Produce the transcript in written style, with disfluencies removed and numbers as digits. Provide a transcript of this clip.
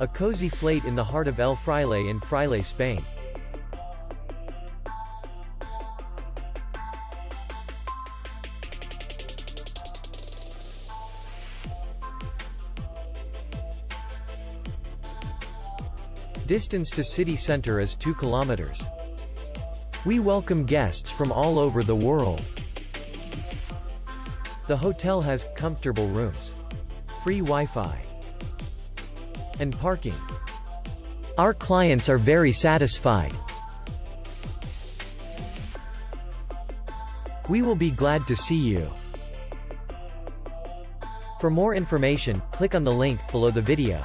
A cozy flat in the heart of El Fraile in Fraile, Spain. Distance to city center is 2 kilometers. We welcome guests from all over the world. The hotel has comfortable rooms, free Wi-Fi, and parking. Our clients are very satisfied. We will be glad to see you. For more information, click on the link below the video.